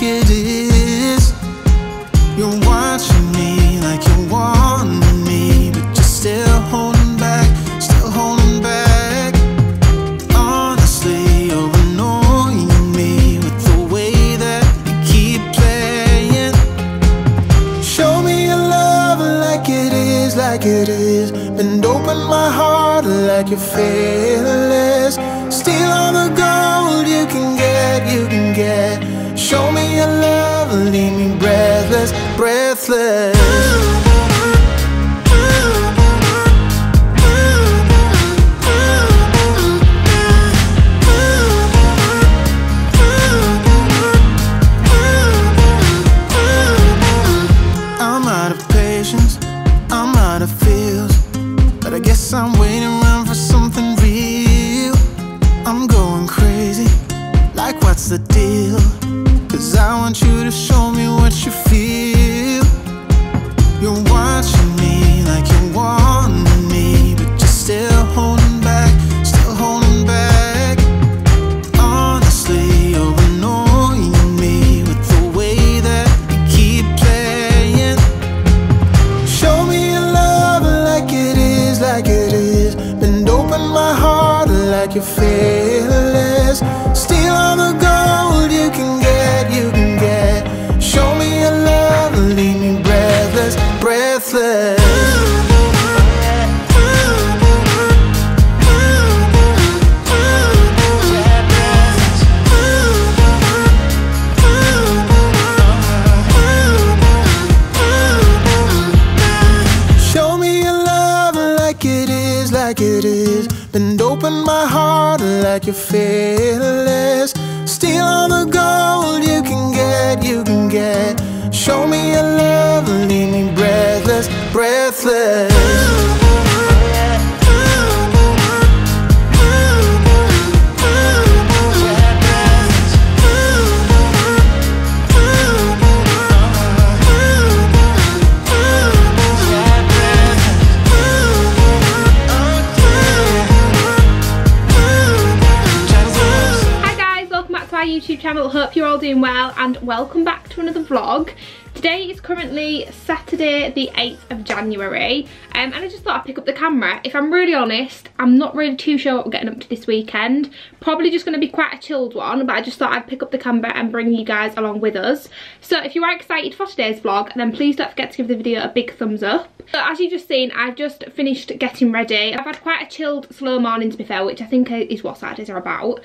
like it is. You're watching me like you're wanting me, but you're still holding back, still holding back. Honestly, you're annoying me with the way that you keep playing. Show me your love like it is, like it is, and open my heart like you're fearless. Steal all the gold you can get, you can get. Show me your love, leave me breathless, breathless. I'm out of patience, I'm out of feels, but I guess I'm waiting around for something real. I'm going crazy, like what's the deal? Cause I want you to show me what you feel. You're watching me like you're wanting me, but you're still holding back, still holding back. Honestly, you're annoying me with the way that you keep playing. Show me your love like it is, like it is, and open my heart like you're feeling. Steal all the gold you can get, you can get. Show me your love and leave me breathless, breathless. Show me your love like it is, like it is, and open my heart like you're fearless. Steal all the gold you can get, you can get. Show me your love and leave me breathless, breathless. YouTube channel, hope you're all doing well and welcome back to another vlog. Today is currently Saturday the 8th of January and I just thought I'd pick up the camera. If I'm really honest, I'm not really too sure what we're getting up to this weekend. Probably just going to be quite a chilled one, but I just thought I'd pick up the camera and bring you guys along with us. So if you are excited for today's vlog, then please don't forget to give the video a big thumbs up. So as you've just seen, I've just finished getting ready. I've had quite a chilled, slow morning to be fair, which I think is what Saturdays are about.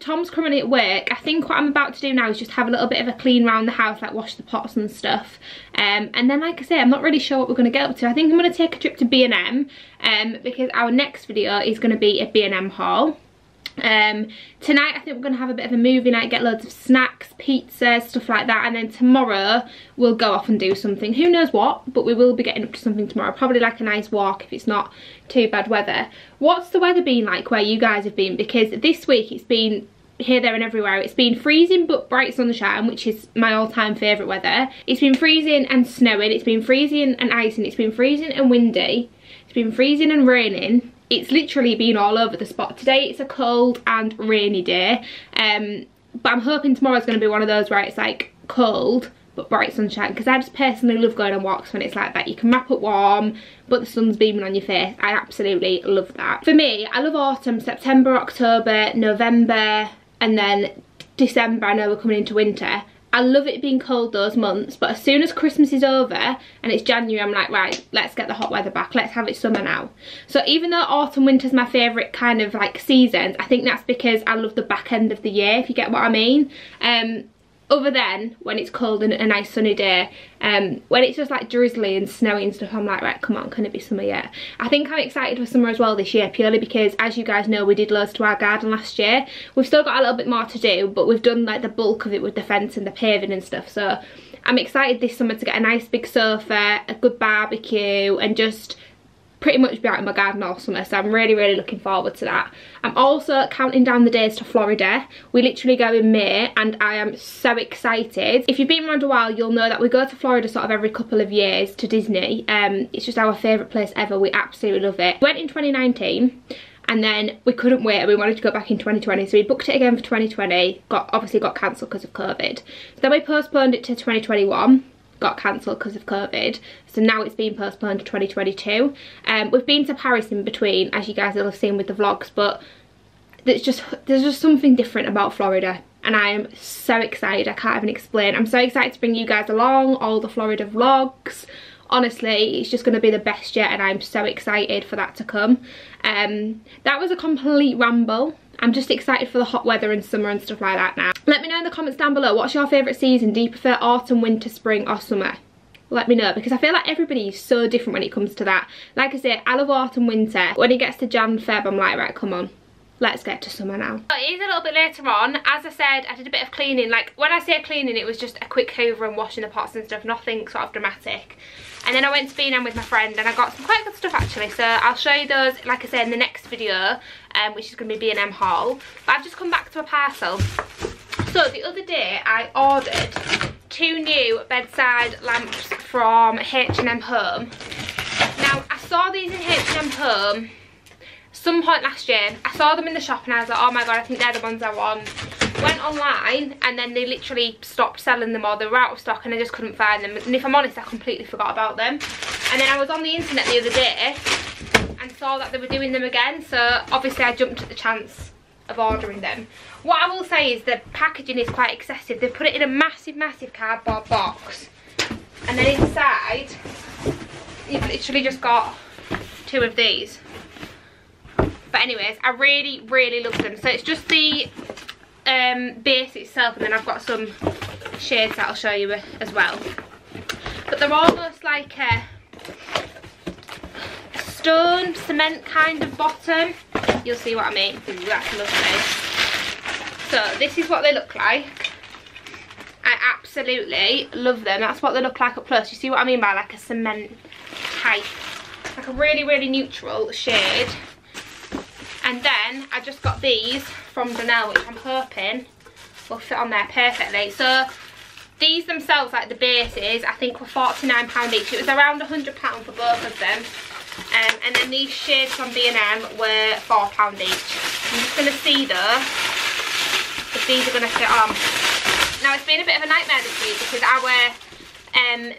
Tom's currently at work. I think what I'm about to do now is just have a little bit of a clean round the house, like wash the pots and stuff. And then like I say, I'm not really sure what we're going to get up to. I think I'm going to take a trip to B&M because our next video is going to be a B&M haul. Tonight I think we're going to have a bit of a movie night, get loads of snacks, pizza, stuff like that, and then tomorrow we'll go off and do something, who knows what, but we will be getting up to something tomorrow, probably like a nice walk if it's not too bad weather. What's the weather been like where you guys have been? Because this week it's been here, there and everywhere. It's been freezing but bright sunshine, which is my all-time favourite weather. It's been freezing and snowing, it's been freezing and icing, it's been freezing and windy, it's been freezing and raining. It's literally been all over the spot. Today it's a cold and rainy day, but I'm hoping tomorrow's going to be one of those where it's like cold but bright sunshine, because I just personally love going on walks when it's like that. You can wrap up warm but the sun's beaming on your face. I absolutely love that. For me, I love autumn, September, October, November, and then December. I know we're coming into winter. I love it being cold those months, but as soon as Christmas is over and it's January, I'm like, right, let's get the hot weather back, let's have it summer now. So even though autumn, winter's my favourite kind of like seasons, I think that's because I love the back end of the year, if you get what I mean. Other than when it's cold and a nice sunny day, when it's just like drizzly and snowy and stuff, I'm like, right, come on, can it be summer yet? I think I'm excited for summer as well this year, purely because, as you guys know, we did loads to our garden last year. We've still got a little bit more to do, but we've done like the bulk of it with the fence and the paving and stuff, so I'm excited this summer to get a nice big sofa, a good barbecue, and just pretty much be out in my garden all summer. So I'm really, really looking forward to that. I'm also counting down the days to Florida. We literally go in May and I am so excited. If you've been around a while, you'll know that we go to Florida sort of every couple of years to Disney. It's just our favourite place ever. We absolutely love it. We went in 2019 and then we couldn't wait and we wanted to go back in 2020, so we booked it again for 2020, obviously got cancelled because of COVID. Then we postponed it to 2021, got cancelled because of COVID, so now it's been postponed to 2022. We've been to Paris in between, as you guys will have seen with the vlogs, but there's just something different about Florida, and I am so excited, I can't even explain. I'm so excited to bring you guys along, all the Florida vlogs. Honestly, it's just going to be the best yet, and I'm so excited for that to come. That was a complete ramble. I'm just excited for the hot weather and summer and stuff like that now. Let me know in the comments down below, what's your favourite season? Do you prefer autumn, winter, spring or summer? Let me know, because I feel like everybody is so different when it comes to that. Like I say, I love autumn, winter. When it gets to Jan, Feb, I'm like, right, come on. Let's get to summer now. But it is a little bit later on. As I said, I did a bit of cleaning. Like, when I say cleaning, it was just a quick hoover and washing the pots and stuff. Nothing sort of dramatic. And then I went to B&M with my friend and I got some quite good stuff actually. So I'll show you those, like I say, in the next video, which is going to be B&M haul. But I've just come back to a parcel. So the other day I ordered 2 new bedside lamps from H&M Home. Now, I saw these in H&M Home some point last year. I saw them in the shop and I was like, oh my god, I think they're the ones I want. Went online and then they literally stopped selling them, or they were out of stock and I just couldn't find them. And if I'm honest, I completely forgot about them. And then I was on the internet the other day and saw that they were doing them again, so obviously I jumped at the chance of ordering them. What I will say is the packaging is quite excessive. They put it in a massive, massive cardboard box, and then inside you've literally just got 2 of these. But anyways, I really, really love them. So it's just the base itself, and then I've got some shades that I'll show you as well. But they're almost like a stone cement kind of bottom. You'll see what I mean. Ooh, that's lovely. So this is what they look like. I absolutely love them. That's what they look like up close. You see what I mean by like a cement type, like a really, really neutral shade. And then I just got these from Vanel, which I'm hoping will fit on there perfectly. So these themselves, like the bases, I think were £49 each. It was around £100 for both of them. And then these shades from B&M were £4 each. I'm just going to see though if these are going to fit on. Now, it's been a bit of a nightmare this week because our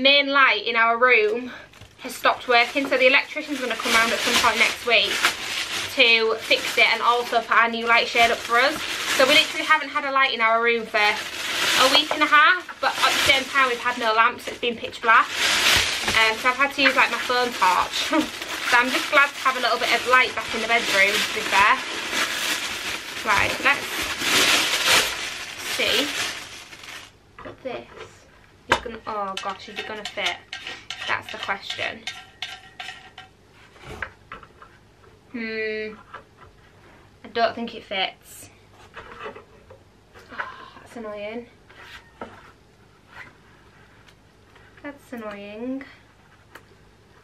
main light in our room has stopped working. So the electrician's going to come round at some point next week to fix it and also put our new light shade up for us. So we literally haven't had a light in our room for a week and a half, but at the same time we've had no lamps, so it's been pitch black. So I've had to use like my phone torch. So I'm just glad to have a little bit of light back in the bedroom, to be fair. Right, let's see what this is gonna, oh gosh, is it gonna fit? That's the question. I don't think it fits. Oh, that's annoying. That's annoying.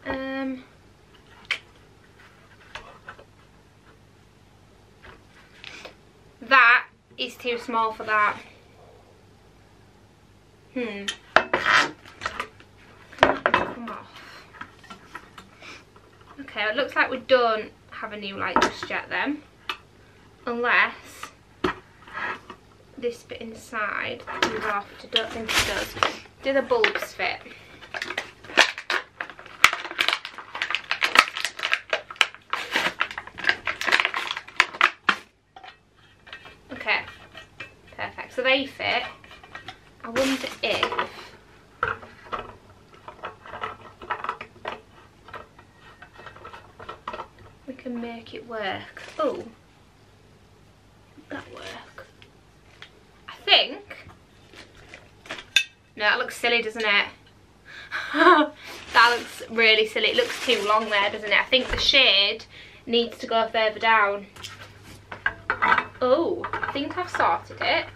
That is too small for that. Come off. Okay, it looks like we don't have a new light just yet then, unless this bit inside comes off. I don't think it does. Do the bulbs fit? Okay, perfect, so they fit. I wonder if make it work. Oh, that work. I think. No, that looks silly, doesn't it? That looks really silly. It looks too long there, doesn't it? I think the shade needs to go further down. Oh, I think I've sorted it.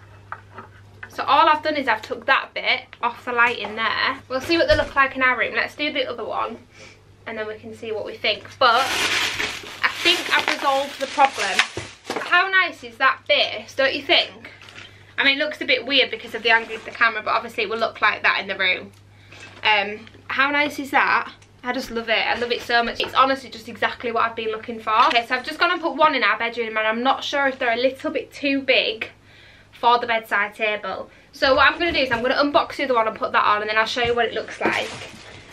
So all I've done is I've took that bit off the light in there. We'll see what they look like in our room. Let's do the other one and then we can see what we think. But I think I've resolved the problem. How nice is that base, don't you think? I mean, it looks a bit weird because of the angle of the camera, but obviously it will look like that in the room. How nice is that? I just love it. I love it so much. It's honestly just exactly what I've been looking for. Okay, so I've just gone and put one in our bedroom, and I'm not sure if they're a little bit too big for the bedside table. So what I'm going to do is I'm going to unbox the other one and put that on, and then I'll show you what it looks like.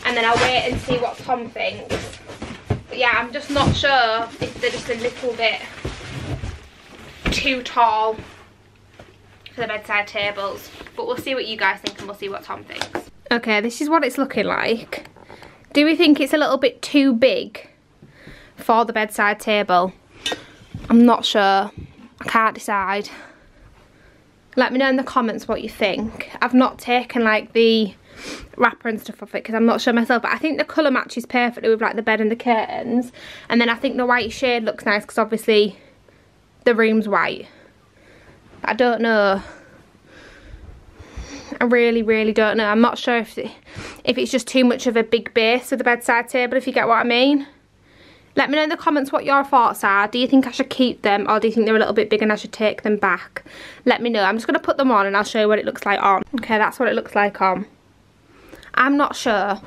And then I'll wait and see what Tom thinks. But yeah, I'm just not sure if they're just a little bit too tall for the bedside tables. But we'll see what you guys think, and we'll see what Tom thinks. Okay, this is what it's looking like. Do we think it's a little bit too big for the bedside table? I'm not sure. I can't decide. Let me know in the comments what you think. I've not taken like the wrapper and stuff off it because I'm not sure myself, but I think the colour matches perfectly with like the bed and the curtains. And then I think the white shade looks nice because obviously the room's white. I don't know. I really, really don't know. I'm not sure if it's just too much of a big base for the bedside table, if you get what I mean. Let me know in the comments what your thoughts are. Do you think I should keep them, or do you think they're a little bit big and I should take them back? Let me know. I'm just going to put them on and I'll show you what it looks like on. Okay, that's what it looks like on. I'm not sure.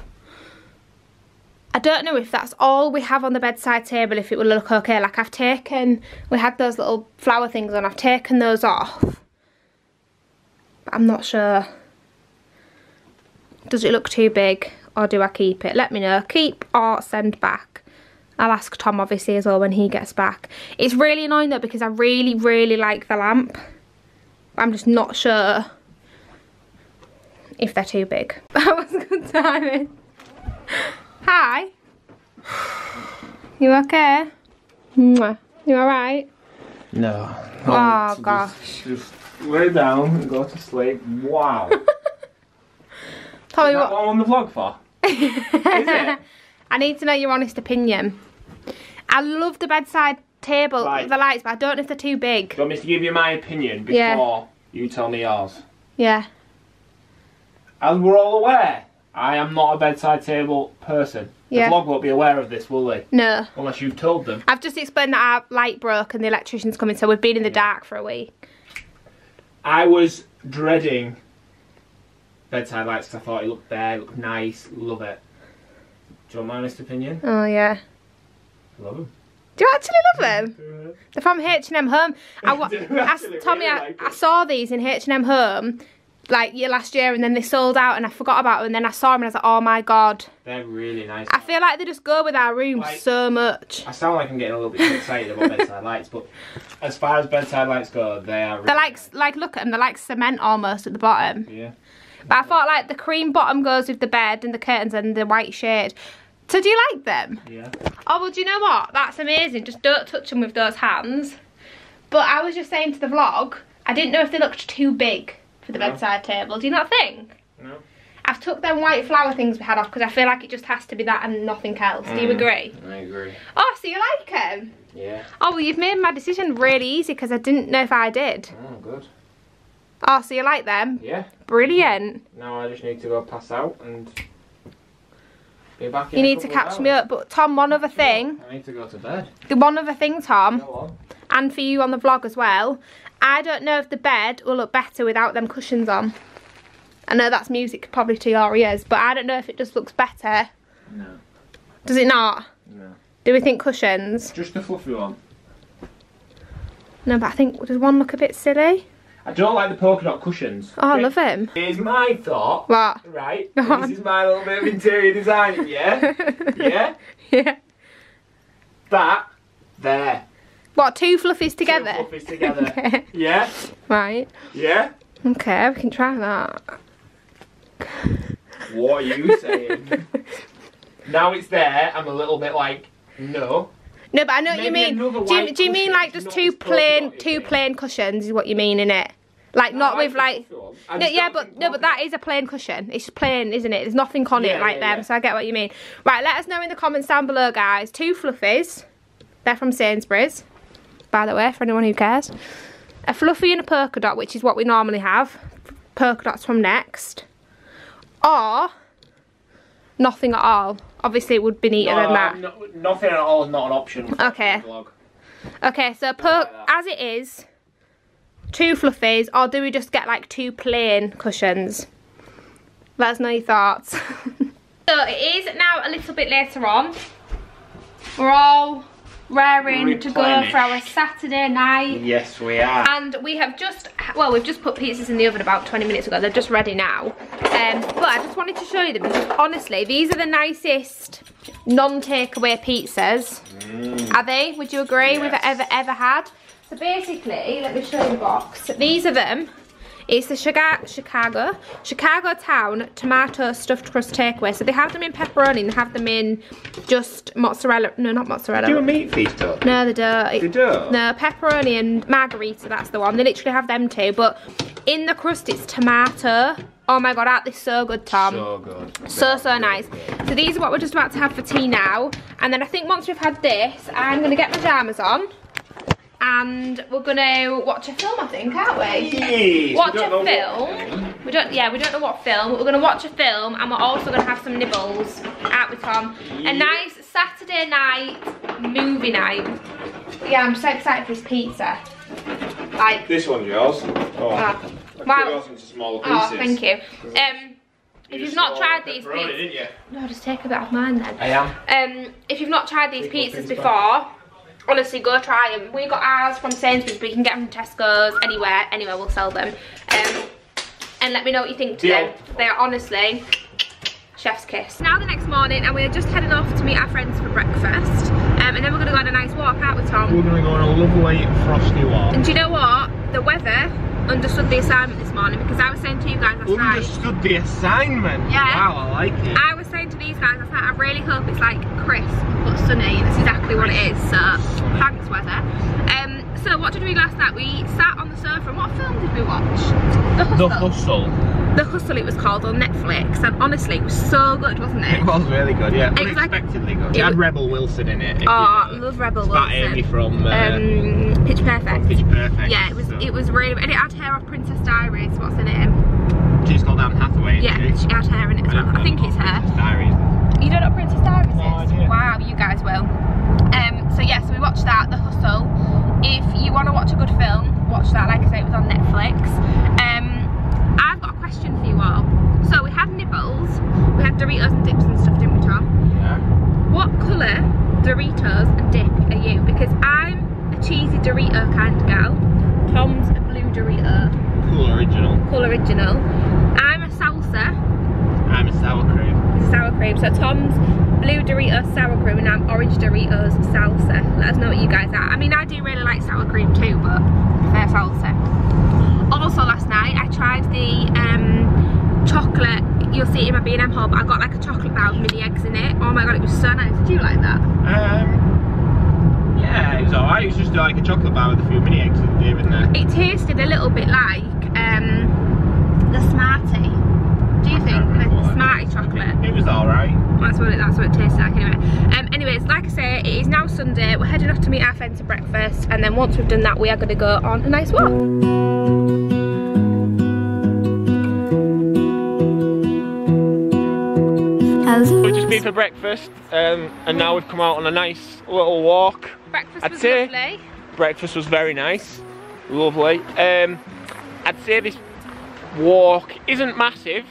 I don't know if that's all we have on the bedside table, if it will look okay. Like I've taken, we had those little flower things on, I've taken those off. But I'm not sure. Does it look too big, or do I keep it? Let me know. Keep or send back. I'll ask Tom obviously as well when he gets back. It's really annoying though because I really, really like the lamp. I'm just not sure if they're too big. That was good timing. Hi. You okay? You alright? No. Oh gosh. Just lay down and go to sleep. Wow. Tommy, is that what I'm on the vlog for? Is it? I need to know your honest opinion. I love the bedside table, right, the lights, but I don't know if they're too big. Do you want me to give you my opinion before you tell me yours? Yeah. As we're all aware, I am not a bedside table person. Yeah. The vlog won't be aware of this, will they? No. Unless you've told them. I've just explained that our light broke and the electrician's coming, so we've been in the dark for a week. I was dreading bedside lights because I thought it looked bare, looked nice, love it. Do you want my honest opinion? Oh yeah. I love them. Do you actually love them? They're from H&M Home. I saw these in H&M Home like last year, and then they sold out and I forgot about them, and then I saw them and I was like, oh my god. They're really nice. I feel like they just go with our room like, so much. I sound like I'm getting a little bit excited about bedside lights, but as far as bedside lights go, they are really nice. Look at them, they're like cement almost at the bottom. Yeah. But I thought like the cream bottom goes with the bed and the curtains and the white shade. So do you like them? Yeah. Oh, well, do you know what? That's amazing. Just don't touch them with those hands. But I was just saying to the vlog, I didn't know if they looked too big for the bedside table. Do you not think? No. I've took them white flower things we had off because I feel like it just has to be that and nothing else. Do you agree? I agree. Oh, so you like them? Yeah. Oh, well, you've made my decision really easy because I didn't know if I did. Oh, good. Oh, so you like them? Yeah. Brilliant. Now I just need to go pass out and be back in. You need to catch me up. But Tom, one other thing. I need to go to bed. The one other thing, Tom. Go on. And for you on the vlog as well. I don't know if the bed will look better without them cushions on. I know that's music probably to your ears, but I don't know if it just looks better. No. Does it not? No. Do we think cushions? Just the fluffy one. No, but I think, does one look a bit silly? I don't like the polka dot cushions. Oh, I love them. Here's my thought. What? Right. This is my little bit of interior design, yeah? Yeah? Yeah. That, there. What, two fluffies together? Two fluffies together. Okay. Yeah? Right. Yeah? Okay, we can try that. What are you saying? Now it's there, I'm a little bit like, no. No, but I know what you mean. Do you mean like just two plain cushions is what you mean, innit? Like not with like, no, yeah, but no, but that is a plain cushion. It's plain, isn't it? There's nothing on it like them. So I get what you mean. Right, let us know in the comments down below, guys. Two fluffies. They're from Sainsbury's, by the way, for anyone who cares. A fluffy and a polka dot, which is what we normally have. Polka dots from Next, or nothing at all. Obviously, it would be neater than that. No, nothing at all is not an option. Okay. Okay, so as it is, two fluffies, or do we just get like two plain cushions? Let us know your thoughts. So it is now a little bit later on. We're all raring to go for our Saturday night. Yes, we are. And we have just, well, we've just put pizzas in the oven about 20 minutes ago. They're just ready now. But I just wanted to show you them because honestly, these are the nicest non-takeaway pizzas. Mm. Are they? Would you agree? Yes. We've ever had. So basically, let me show you the box. These are them. It's the Chicago Town tomato stuffed crust takeaway. So they have them in pepperoni and they have them in just mozzarella. No, not mozzarella. Do a meat feast though? No, they don't. They don't? No, pepperoni and margarita, that's the one. They literally have them too, but in the crust it's tomato. Oh my god, aren't they so good, Tom? So good. So nice. So these are what we're just about to have for tea now. And then I think once we've had this, I'm going to get my pajamas on. And we're gonna watch a film, I think, aren't we? Yes, watch a film. We don't know what film, but we're gonna watch a film and we're also gonna have some nibbles out with Tom. Yes. A nice Saturday night movie night. Yeah, I'm so excited for this pizza. Like this one's yours. Oh, wow. Yours into smaller pieces. Oh, thank you. If you've not tried these pizzas, no, just take a bit off mine then. I am. If you've not tried these pizzas before. Honestly, go try them. We got ours from Sainsbury's, but you can get them from Tesco's, anywhere we'll sell them. And let me know what you think to them. They are honestly, chef's kiss. Now the next morning, and we're just heading off to meet our friends for breakfast. And then we're gonna go on a nice walk out with Tom. We're gonna go on a lovely, frosty walk. And do you know what? The weather understood the assignment this morning, because I was saying to you guys last night. Understood the assignment? Yeah. Wow, I like it. I was saying to these guys last night, I really hope it's like crisp but sunny. That's exactly what it is, so thanks weather. So what did we do last night? We sat on the sofa and what film did we watch? The Hustle it was called, on Netflix, and honestly it was so good, wasn't it? It was really good, yeah. Unexpectedly good. It had Rebel Wilson in it. Oh, I love Rebel Wilson. That Amy from Pitch Perfect. Pitch Perfect. Yeah, it was really, and it had hair off Princess Diaries. What's in it? She's called Anne Hathaway. Yeah, she had hair in it as well. I think it's her. Princess Diaries. You don't know what Princess Diaries is? No idea. Wow, you guys will. So yes, yeah, so we watched that, The Hustle. If you want to watch a good film, watch that. Like I say, it was on Netflix. I've got a question for you all. So we had nibbles, we had Doritos and dips and stuff, didn't we, Tom? Yeah. What colour Doritos and dip are you? Because I'm a cheesy Dorito kind of gal. Tom's a blue Dorito. Cool original. Cool original. I'm a salsa. I'm a sour cream. It's a sour cream. So Tom's blue Doritos sour cream and I'm orange Doritos salsa. Let us know what you guys are. I mean, I do really like sour cream too, but fair salsa. Also last night I tried the chocolate. You'll see it in my B&M Home. I got like a chocolate bar with mini eggs in it. Oh my god, it was so nice. Did you like that? Yeah, it was alright. It was just like a chocolate bar with a few mini eggs in there. It tasted a little bit like the Smartie. Do you think the Smartie chocolate? It was alright. That's what it tastes like anyway. Anyways, like I say, it is now Sunday. We're heading off to meet our friends for breakfast, and then once we've done that, we are going to go on a nice walk. We've just been for breakfast, and now we've come out on a nice little walk. Breakfast was lovely. Breakfast was very nice, lovely. I'd say this walk isn't massive.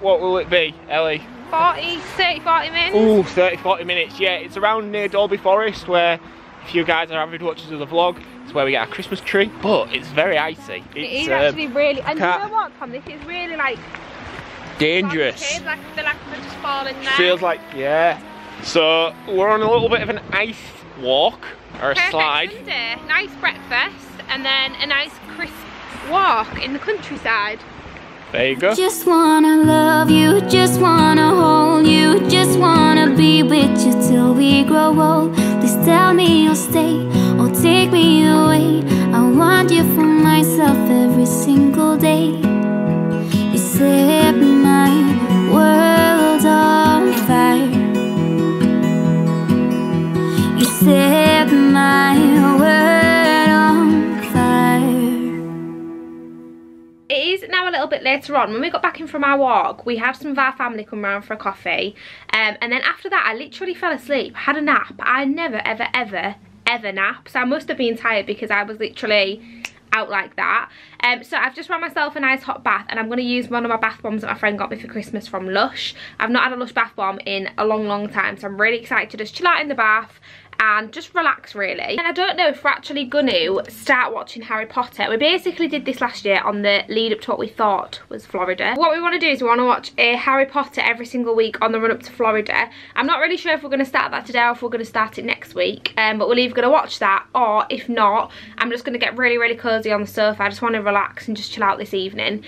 What will it be, Ellie? 30, 40 minutes? Ooh, 30, 40 minutes, yeah. It's around near Dolby Forest, where if you guys are avid watchers of the vlog, it's where we get our Christmas tree, but it's very icy. It is actually really, and you know what, Tom, this is really like... dangerous. Kid, like, I feel like I'm just falling there. Feels like, yeah. So, we're on a little bit of an ice walk, or a perfect slide. Sunday. Nice breakfast, and then a nice crisp walk in the countryside. There you go. Just wanna love you, just wanna hold you, just wanna be with you till we grow old. Please tell me you'll stay or take me away. I want you for myself every single day. You set my world on fire. You set my world on fire. It is now a little bit later on. When we got back in from our walk, we had some of our family come round for a coffee, and then after that I literally fell asleep, had a nap. I never ever nap, so I must have been tired because I was literally out like that. So I've just run myself a nice hot bath, and I'm going to use one of my bath bombs that my friend got me for Christmas from Lush. I've not had a Lush bath bomb in a long time, so I'm really excited to just chill out in the bath and just relax, really. And I don't know if we're actually going to start watching Harry Potter. We basically did this last year on the lead up to what we thought was Florida. What we want to do is we want to watch a Harry Potter every single week on the run up to Florida. I'm not really sure if we're going to start that today or if we're going to start it next week. But we're either going to watch that, or if not, I'm just going to get really cozy on the sofa. I just want to relax and just chill out this evening.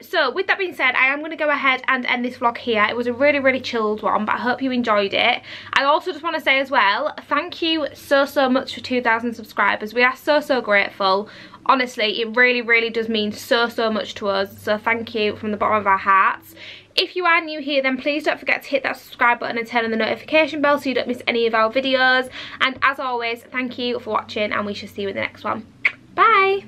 So with that being said, I am going to go ahead and end this vlog here. It was a really chilled one, but I hope you enjoyed it. I also just want to say as well, thank you so much for 2,000 subscribers. We are so grateful. Honestly, it really does mean so much to us, so thank you from the bottom of our hearts. If you are new here, then please don't forget to hit that subscribe button and turn on the notification bell so you don't miss any of our videos. And as always, thank you for watching, and we shall see you in the next one. Bye.